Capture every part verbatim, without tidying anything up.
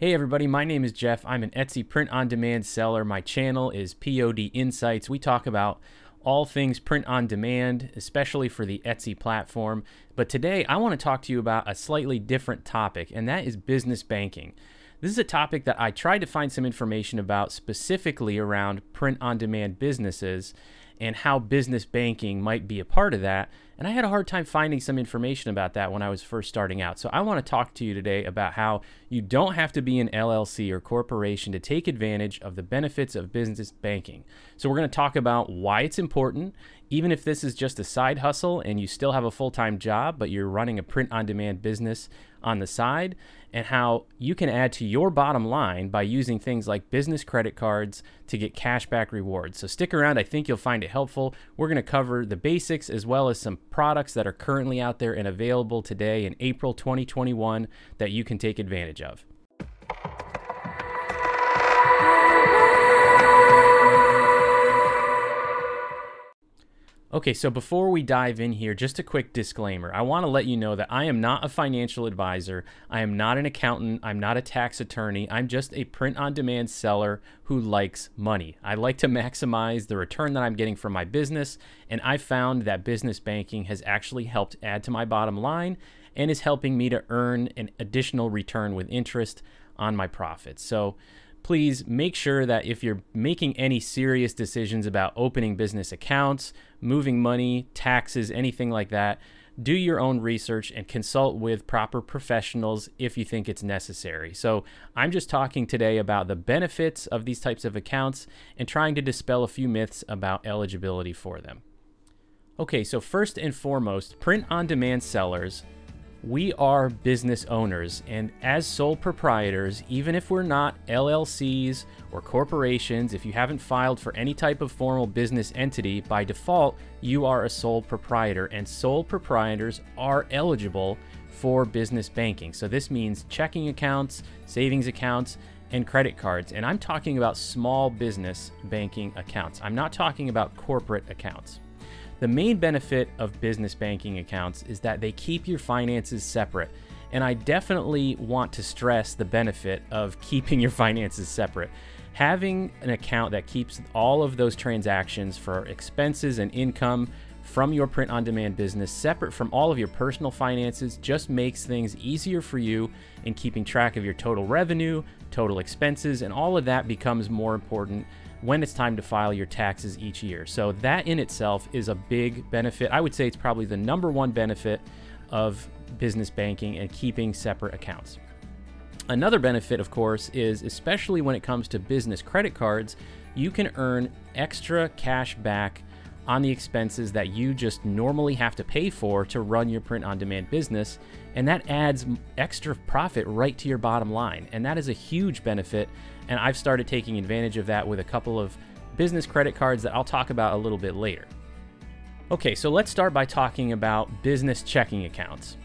Hey everybody, my name is Jeff. I'm an Etsy print-on-demand seller. My channel is P O D Insights. We talk about all things print-on-demand, especially for the Etsy platform. But today I want to talk to you about a slightly different topic, and that is business banking. This is a topic that I tried to find some information about specifically around print-on-demand businesses and how business banking might be a part of that. And I had a hard time finding some information about that when I was first starting out. So I want to talk to you today about how you don't have to be an L L C or corporation to take advantage of the benefits of business banking. So we're going to talk about why it's important, even if this is just a side hustle and you still have a full-time job, but you're running a print-on-demand business on the side, and how you can add to your bottom line by using things like business credit cards to get cashback rewards. So stick around. I think you'll find it helpful. We're going to cover the basics as well as some products that are currently out there and available today in April twenty twenty-one that you can take advantage of. Okay, so before we dive in here, just a quick disclaimer. I want to let you know that I am not a financial advisor. I am not an accountant. I'm not a tax attorney. I'm just a print-on-demand seller who likes money. I like to maximize the return that I'm getting from my business, and I found that business banking has actually helped add to my bottom line and is helping me to earn an additional return with interest on my profits. So please make sure that if you're making any serious decisions about opening business accounts, moving money, taxes, anything like that, do your own research and consult with proper professionals if you think it's necessary. So I'm just talking today about the benefits of these types of accounts and trying to dispel a few myths about eligibility for them. Okay, so first and foremost, print-on-demand sellers, we are business owners, and as sole proprietors, even if we're not L L Cs or corporations, if you haven't filed for any type of formal business entity, by default, you are a sole proprietor, and sole proprietors are eligible for business banking. So this means checking accounts, savings accounts, and credit cards. And I'm talking about small business banking accounts. I'm not talking about corporate accounts. The main benefit of business banking accounts is that they keep your finances separate. And I definitely want to stress the benefit of keeping your finances separate. Having an account that keeps all of those transactions for expenses and income from your print-on-demand business separate from all of your personal finances just makes things easier for you in keeping track of your total revenue, total expenses, and all of that becomes more important when it's time to file your taxes each year. So that in itself is a big benefit. I would say it's probably the number one benefit of business banking and keeping separate accounts. Another benefit, of course, is especially when it comes to business credit cards, you can earn extra cash back on the expenses that you just normally have to pay for to run your print-on-demand business, and that adds extra profit right to your bottom line, and that is a huge benefit, and I've started taking advantage of that with a couple of business credit cards that I'll talk about a little bit later. Okay, so let's start by talking about business checking accounts.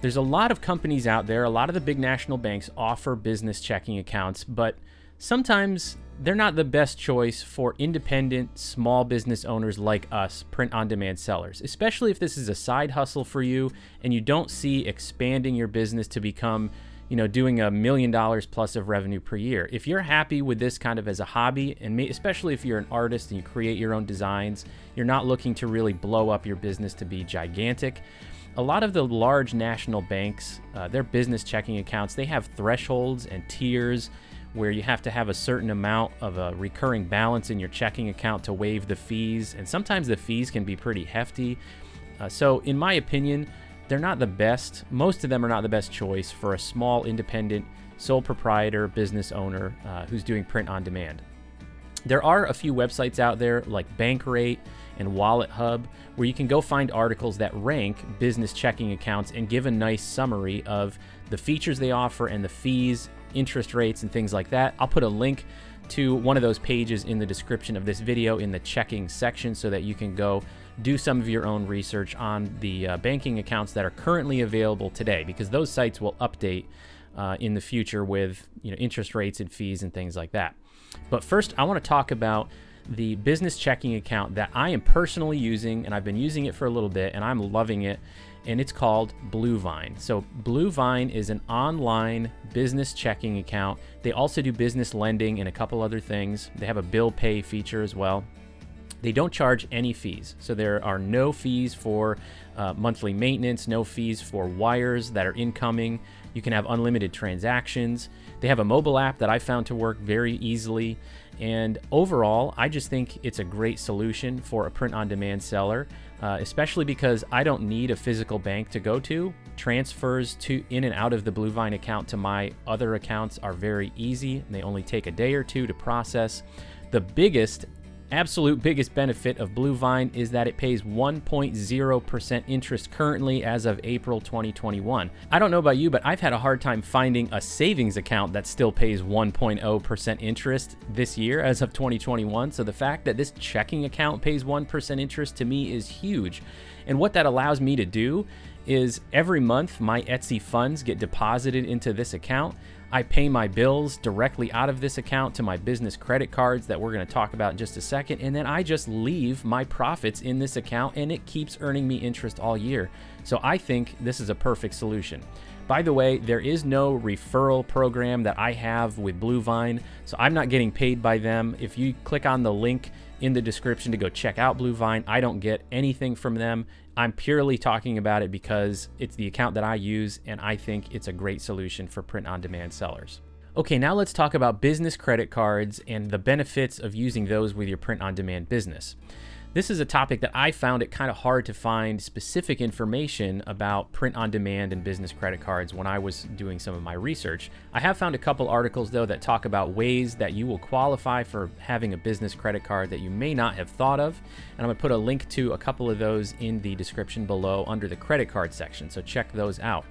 There's a lot of companies out there, a lot of the big national banks offer business checking accounts, but sometimes they're not the best choice for independent small business owners like us, print-on-demand sellers, especially if this is a side hustle for you and you don't see expanding your business to become, you know, doing a million dollars plus of revenue per year. If you're happy with this kind of as a hobby, and especially if you're an artist and you create your own designs, you're not looking to really blow up your business to be gigantic. A lot of the large national banks, uh, their business checking accounts, they have thresholds and tiers where you have to have a certain amount of a recurring balance in your checking account to waive the fees, and sometimes the fees can be pretty hefty. Uh, so in my opinion, they're not the best, most of them are not the best choice for a small independent sole proprietor business owner uh, who's doing print on demand. There are a few websites out there like Bankrate and Wallet Hub where you can go find articles that rank business checking accounts and give a nice summary of the features they offer and the fees, interest rates, and things like that. I'll put a link to one of those pages in the description of this video in the checking section so that you can go do some of your own research on the uh, banking accounts that are currently available today, because those sites will update uh, in the future with, you know, interest rates and fees and things like that. But first, I want to talk about the business checking account that I am personally using, and I've been using it for a little bit and I'm loving it. and it's called Bluevine. So Bluevine is an online business checking account. They also do business lending and a couple other things. They have a bill pay feature as well. They don't charge any fees. So there are no fees for uh, monthly maintenance, no fees for wires that are incoming. You can have unlimited transactions. They have a mobile app that I found to work very easily. And overall, I just think it's a great solution for a print-on-demand seller, uh, especially because I don't need a physical bank to go to. Transfers to in and out of the Bluevine account to my other accounts are very easy, and they only take a day or two to process. The biggest absolute biggest benefit of Bluevine is that it pays one point zero percent interest currently as of April twenty twenty-one. I don't know about you, but I've had a hard time finding a savings account that still pays one point zero percent interest this year as of twenty twenty-one. So the fact that this checking account pays one percent interest to me is huge. And what that allows me to do is every month my Etsy funds get deposited into this account. I pay my bills directly out of this account to my business credit cards that we're going to talk about in just a second, and then I just leave my profits in this account and it keeps earning me interest all year. So I think this is a perfect solution. By the way, there is no referral program that I have with Bluevine, so I'm not getting paid by them. If you click on the link in the description to go check out Bluevine, I don't get anything from them. I'm purely talking about it because it's the account that I use and I think it's a great solution for print-on-demand sellers. Okay, now let's talk about business credit cards and the benefits of using those with your print-on-demand business. This is a topic that I found it kind of hard to find specific information about print-on-demand and business credit cards when I was doing some of my research. I have found a couple articles, though, that talk about ways that you will qualify for having a business credit card that you may not have thought of, and I'm going to put a link to a couple of those in the description below under the credit card section, so check those out.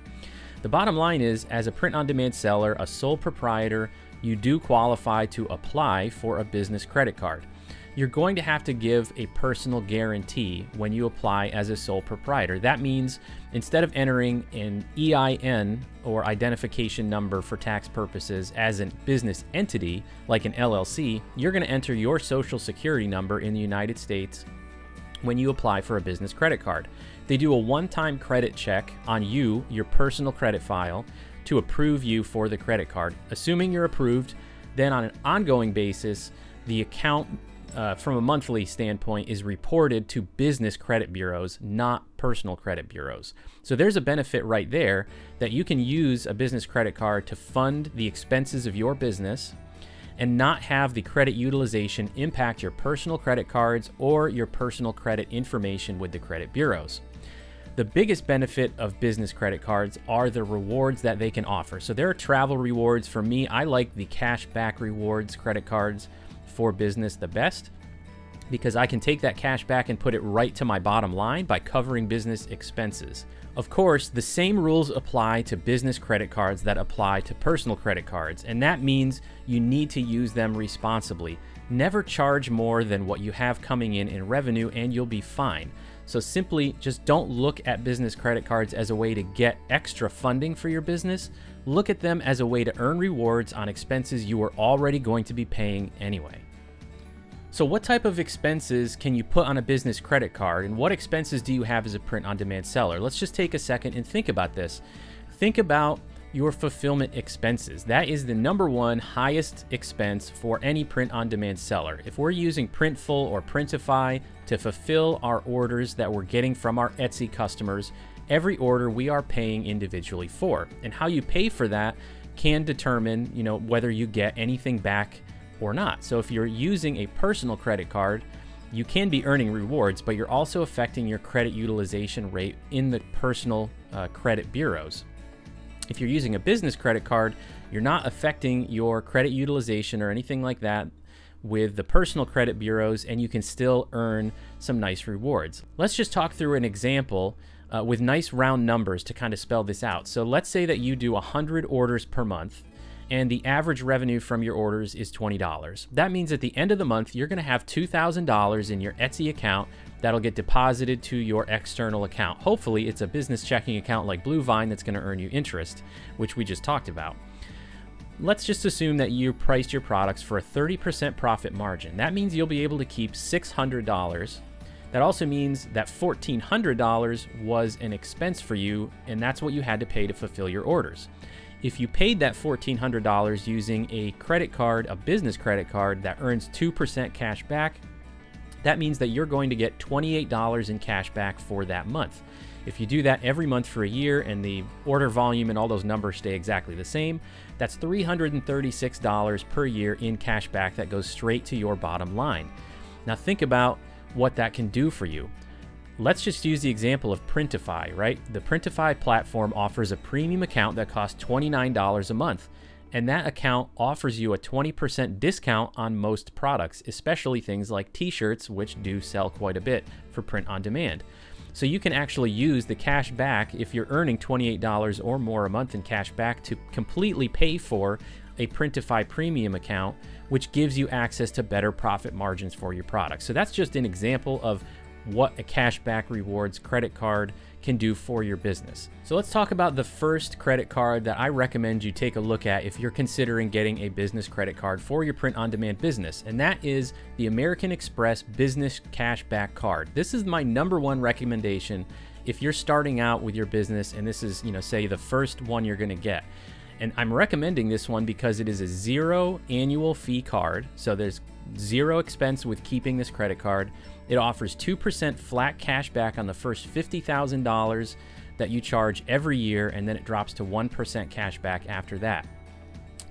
The bottom line is, as a print-on-demand seller, a sole proprietor, you do qualify to apply for a business credit card. You're going to have to give a personal guarantee when you apply as a sole proprietor. That means instead of entering an E I N or identification number for tax purposes as a business entity, like an L L C, you're going to enter your social security number in the United States when you apply for a business credit card. They do a one-time credit check on you, your personal credit file, to approve you for the credit card. Assuming you're approved, then on an ongoing basis, the account Uh, from a monthly standpoint is reported to business credit bureaus, not personal credit bureaus. So there's a benefit right there that you can use a business credit card to fund the expenses of your business and not have the credit utilization impact your personal credit cards or your personal credit information with the credit bureaus. The biggest benefit of business credit cards are the rewards that they can offer. So there are travel rewards. For me, I like the cash back rewards credit cards for business the best because I can take that cash back and put it right to my bottom line by covering business expenses. Of course, the same rules apply to business credit cards that apply to personal credit cards, and that means you need to use them responsibly. Never charge more than what you have coming in in revenue and you'll be fine. So simply just don't look at business credit cards as a way to get extra funding for your business. Look at them as a way to earn rewards on expenses you are already going to be paying anyway. So what type of expenses can you put on a business credit card, and what expenses do you have as a print-on-demand seller? Let's just take a second and think about this. Think about your fulfillment expenses. That is the number one highest expense for any print-on-demand seller. If we're using Printful or Printify to fulfill our orders that we're getting from our Etsy customers, every order we are paying individually for, and how you pay for that can determine, you know, whether you get anything back or not. So if you're using a personal credit card, you can be earning rewards, but you're also affecting your credit utilization rate in the personal uh, credit bureaus. If you're using a business credit card, you're not affecting your credit utilization or anything like that with the personal credit bureaus, and you can still earn some nice rewards. Let's just talk through an example uh, with nice round numbers to kind of spell this out. So let's say that you do one hundred orders per month, and the average revenue from your orders is twenty dollars. That means at the end of the month, you're going to have two thousand dollars in your Etsy account that'll get deposited to your external account. Hopefully, it's a business checking account like Bluevine that's going to earn you interest, which we just talked about. Let's just assume that you priced your products for a thirty percent profit margin. That means you'll be able to keep six hundred dollars That also means that fourteen hundred dollars was an expense for you, and that's what you had to pay to fulfill your orders. If you paid that fourteen hundred dollars using a credit card, a business credit card that earns two percent cash back, that means that you're going to get twenty-eight dollars in cash back for that month. If you do that every month for a year and the order volume and all those numbers stay exactly the same, that's three hundred thirty-six dollars per year in cash back that goes straight to your bottom line. Now think about what that can do for you. Let's just use the example of Printify, right? The Printify platform offers a premium account that costs twenty-nine dollars a month, and that account offers you a twenty percent discount on most products, especially things like t-shirts, which do sell quite a bit for print on demand. So you can actually use the cash back if you're earning twenty-eight dollars or more a month in cash back to completely pay for a Printify premium account, which gives you access to better profit margins for your products. So that's just an example of what a cashback rewards credit card can do for your business. So let's talk about the first credit card that I recommend you take a look at if you're considering getting a business credit card for your print-on-demand business, and that is the American Express Business Cashback Card. This is my number one recommendation if you're starting out with your business, and this is, you know, say the first one you're gonna get. And I'm recommending this one because it is a zero annual fee card, so there's zero expense with keeping this credit card. It offers two percent flat cash back on the first fifty thousand dollars that you charge every year, and then it drops to one percent cash back after that.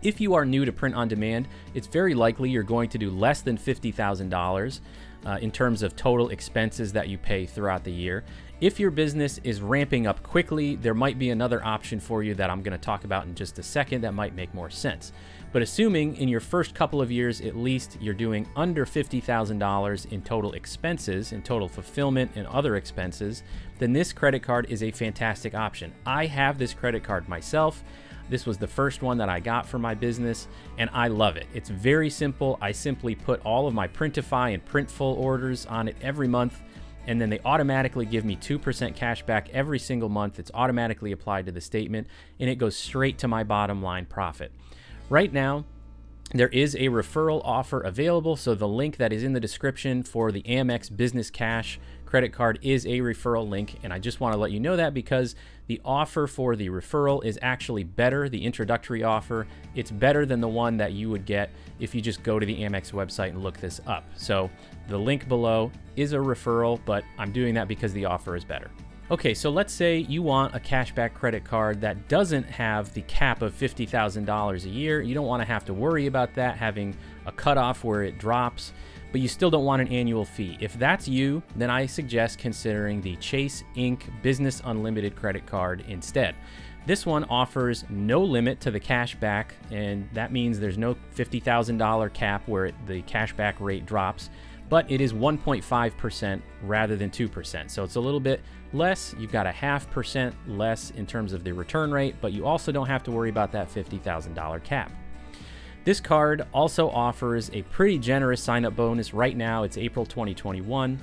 If you are new to print on demand, it's very likely you're going to do less than fifty thousand dollars uh, in terms of total expenses that you pay throughout the year. If your business is ramping up quickly, there might be another option for you that I'm going to talk about in just a second that might make more sense. But assuming in your first couple of years, at least, you're doing under fifty thousand dollars in total expenses, in total fulfillment and other expenses, then this credit card is a fantastic option. I have this credit card myself. This was the first one that I got for my business, and I love it. It's very simple. I simply put all of my Printify and Printful orders on it every month, and then they automatically give me two percent cash back every single month. It's automatically applied to the statement, and it goes straight to my bottom line profit. Right now, there is a referral offer available, so the link that is in the description for the Amex Business Cash credit card is a referral link, and I just want to let you know that because the offer for the referral is actually better, the introductory offer. It's better than the one that you would get if you just go to the Amex website and look this up. So the link below is a referral, but I'm doing that because the offer is better. Okay, so let's say you want a cashback credit card that doesn't have the cap of fifty thousand dollars a year. You don't want to have to worry about that having a cutoff where it drops, but you still don't want an annual fee. If that's you, then I suggest considering the Chase Ink Business Unlimited credit card instead. This one offers no limit to the cash back, and that means there's no fifty thousand dollar cap where it, the cashback rate drops, but it is one point five percent rather than two percent. So it's a little bit less. You've got a half percent less in terms of the return rate, but you also don't have to worry about that fifty thousand dollar cap. This card also offers a pretty generous sign-up bonus. Right now, it's April twenty twenty-one.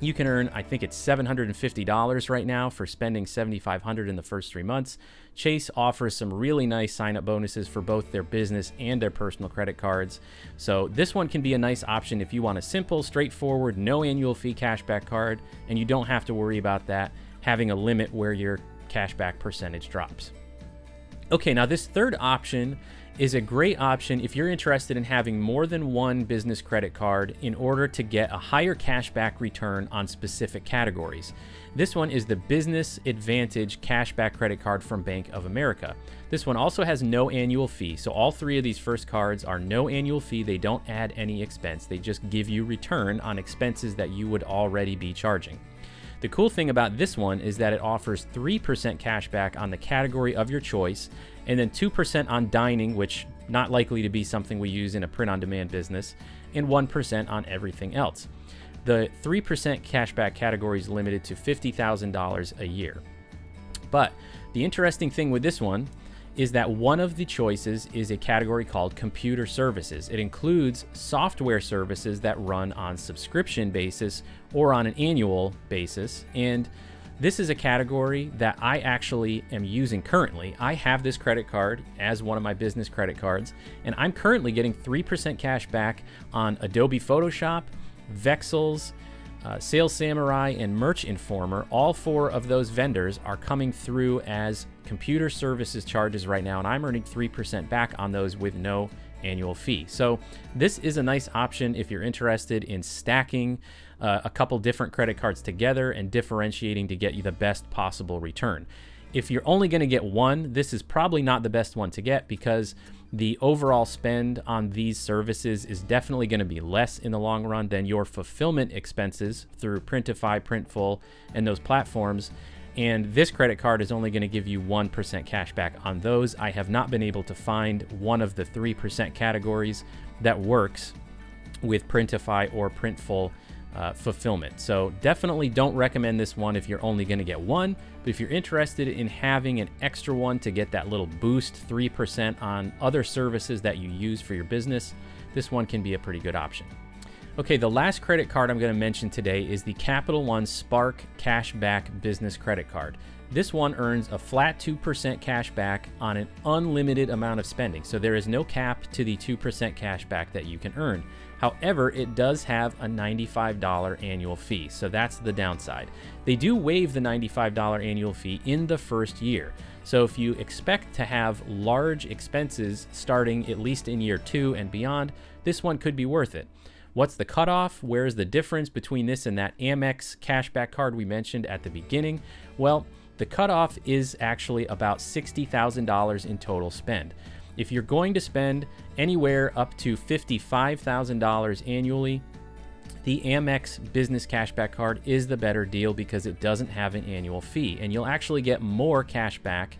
You can earn, I think it's seven hundred fifty dollars right now for spending seven thousand five hundred dollars in the first three months. Chase offers some really nice sign-up bonuses for both their business and their personal credit cards. So this one can be a nice option if you want a simple, straightforward, no annual fee cashback card, and you don't have to worry about that having a limit where your cashback percentage drops. Okay, now this third option is a great option if you're interested in having more than one business credit card in order to get a higher cashback return on specific categories. This one is the Business Advantage Cashback Credit Card from Bank of America. This one also has no annual fee, so all three of these first cards are no annual fee. They don't add any expense. They just give you return on expenses that you would already be charging. The cool thing about this one is that it offers three percent cashback on the category of your choice, and then two percent on dining, which not likely to be something we use in a print-on-demand business, and one percent on everything else. The three percent cashback category is limited to fifty thousand dollars a year. But the interesting thing with this one is that one of the choices is a category called computer services. It includes software services that run on subscription basis or on an annual basis. And this is a category that I actually am using currently. I have this credit card as one of my business credit cards, and I'm currently getting three percent cash back on Adobe Photoshop, Vexels, uh, Sales Samurai, and Merch Informer, all four of those vendors are coming through as computer services charges right now, and I'm earning three percent back on those with no annual fee. So this is a nice option if you're interested in stacking uh, a couple different credit cards together and differentiating to get you the best possible return. If you're only going to get one, this is probably not the best one to get because the overall spend on these services is definitely going to be less in the long run than your fulfillment expenses through Printify, Printful, and those platforms. And this credit card is only going to give you one percent cash back on those. I have not been able to find one of the three percent categories that works with Printify or Printful uh, fulfillment. So definitely don't recommend this one if you're only going to get one. But if you're interested in having an extra one to get that little boost three percent on other services that you use for your business, this one can be a pretty good option. Okay, the last credit card I'm going to mention today is the Capital One Spark Cash Back Business Credit Card. This one earns a flat two percent cash back on an unlimited amount of spending, so there is no cap to the two percent cash back that you can earn. However, it does have a ninety-five dollar annual fee, so that's the downside. They do waive the ninety-five dollar annual fee in the first year. So if you expect to have large expenses starting at least in year two and beyond, this one could be worth it. What's the cutoff? Where's the difference between this and that Amex cashback card we mentioned at the beginning? Well, the cutoff is actually about sixty thousand dollars in total spend. If you're going to spend anywhere up to fifty-five thousand dollars annually, the Amex Business Cashback Card is the better deal because it doesn't have an annual fee, and you'll actually get more cash back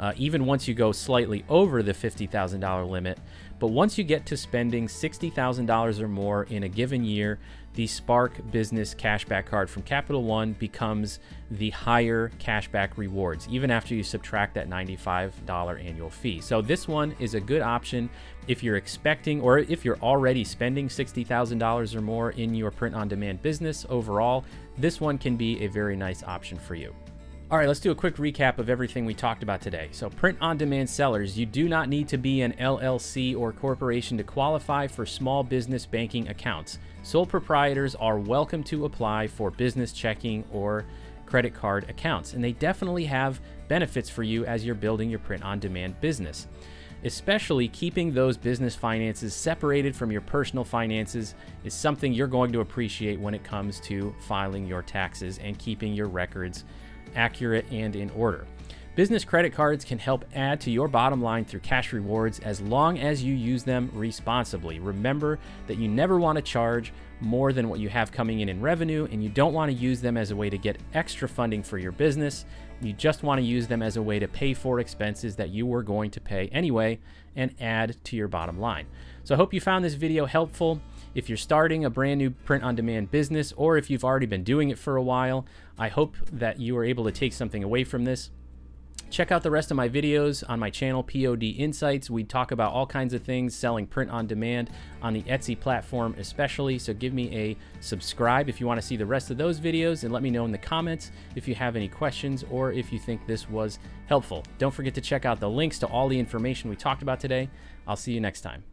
uh, even once you go slightly over the fifty thousand dollar limit. But once you get to spending sixty thousand dollars or more in a given year, the Spark Business Cashback Card from Capital One becomes the higher cashback rewards, even after you subtract that ninety-five dollar annual fee. So this one is a good option if you're expecting, or if you're already spending sixty thousand dollars or more in your print-on-demand business overall, this one can be a very nice option for you. All right, let's do a quick recap of everything we talked about today. So print-on-demand sellers, you do not need to be an L L C or corporation to qualify for small business banking accounts. Sole proprietors are welcome to apply for business checking or credit card accounts, and they definitely have benefits for you as you're building your print-on-demand business, especially keeping those business finances separated from your personal finances is something you're going to appreciate when it comes to filing your taxes and keeping your records accurate and in order. Business credit cards can help add to your bottom line through cash rewards as long as you use them responsibly. Remember that you never want to charge more than what you have coming in in revenue, and you don't want to use them as a way to get extra funding for your business. You just want to use them as a way to pay for expenses that you were going to pay anyway and add to your bottom line. So I hope you found this video helpful. If you're starting a brand new print-on-demand business, or if you've already been doing it for a while, I hope that you are able to take something away from this. Check out the rest of my videos on my channel, P O D Insights. We talk about all kinds of things, selling print-on-demand on the Etsy platform especially, so give me a subscribe if you want to see the rest of those videos, and let me know in the comments if you have any questions or if you think this was helpful. Don't forget to check out the links to all the information we talked about today. I'll see you next time.